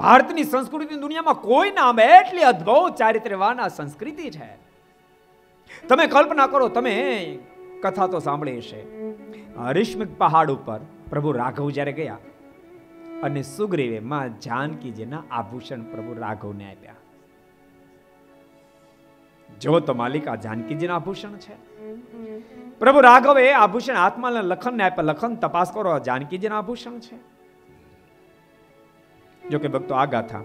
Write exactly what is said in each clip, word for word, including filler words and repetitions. भारतनी संस्कृति दुनिया में कोई नाम एटली अद्भुत चारित्र्यवान संस्कृति है। तमे कल्पना करो, तमे कथा तो सांभळी हशे, रेशमिक पहाड़ पर प्रभु राघव ज्यारे गया अने सुग्रीवे मां जानकीजीना आभूषण प्रभु राघवने आप्या। जो तो मालिक आ जानकीजीना आभूषण छे। प्रभु राघवे आभूषण हाथमां लखनने आप्या, लखन तपास करो जानकीजीना आभूषण छे। जो के भक्तों आ गाथा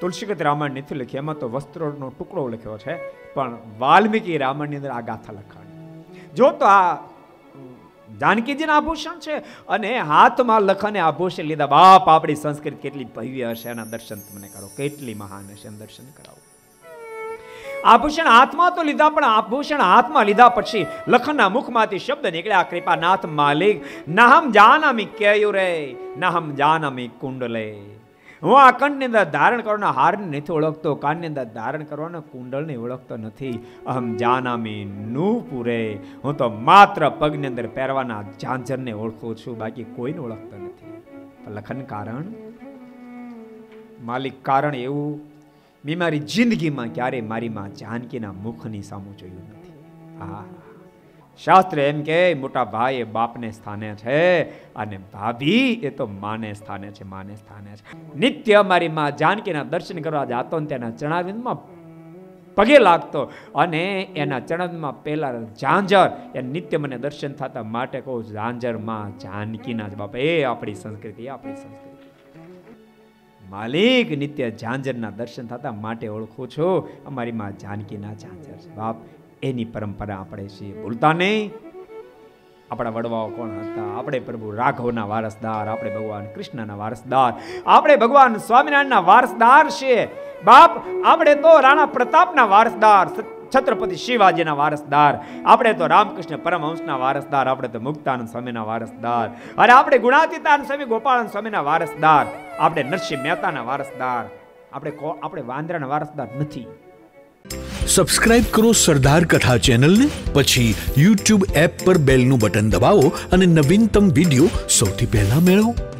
तुलसीकृत रामायण नहीं लिखी, एमां तो वस्त्रोनो टुकड़ो लख्यो छे, पण वाल्मीकि रामायण अंदर आ गाथा लखाणी। जो तो आ जानकीजीना आभूषण छे अने हाथमां लखने आभूषण लीधा। बाप आपणी संस्कृति केटली भव्य हशे, एना दर्शन तमने करो, केटली महान हशे, दर्शन कराओ। आभूषण हाथमां तो लीधा, पण आभूषण हाथमां लीधा पछी लखनना मुखमांथी शब्द निकळ्या, कृपानाथ मालिक नाहम जानामी केयुरे नाहम जानामी कुंडले। हूँ आ कंठनी अंदर धारण करवाना हारने नहीं ओळखतो, काननी अंदर धारण करवाना कुंडलने ओळखतो नहीं। अहम जानामी नूपुरे, हूँ तो मात्र पगनी अंदर पहेरवाना झांझरने ओळखुं छुं, बाकी कोईने ओळखतो नहीं। लखन कारण मालिक कारण एवुं मैं मारी जिंदगी में क्यारे मारी मां जानकीना मुखनी सामु जोयुं नथी। आ शास्त्र एम के मोटा भाई बापने स्थाने छे अने भाभी ए तो माने स्थाने छे, माने स्थाने छे। नित्य मारी मां जानकीना दर्शन करवा जातो ने तेना चरणारविंदमां पगे लागतो अने एना चरणारविंदमां पहेला झांझर ए नित्य मने दर्शन थता माटे कहूं झांझर मां जानकीना ज बाप। ए आपणी संस्कृति, आपणी संस्कृति मालिक नित्य झांझरना दर्शन थता माटे ओळखो छो अमारी मां जानकीना झांझर छे। बाप एनी परंपरा आपणे छे भूलता नहीं। अपना वडवाओ कोण हता? अपने प्रभु राघवना वारसदार, अपने भगवान कृष्णना वारसदार, अपने भगवान स्वामीनारायणना वारसदार छे। बाप अपने तो राणा प्रतापना वारसदार, छत्रपति शिवाजीना वारसदार, अपने तो रामकृष्ण परमहंसना वारसदार, अपने तो मुक्तानंद स्वामीना वारसदार, अरे अपने गुणातीतानंद स्वामी गोपालनंद स्वामीना वारसदार, अपने नरसिंह मेहताना वारसदार, अपने अपने वांद्राना वारसदार नहीं। सब्सक्राइब करो सरदार कथा चैनल ने, पछी यूट्यूब एप पर बेल नु बटन दबावो अने नवीनतम वीडियो सौथी पहेला मेळवो।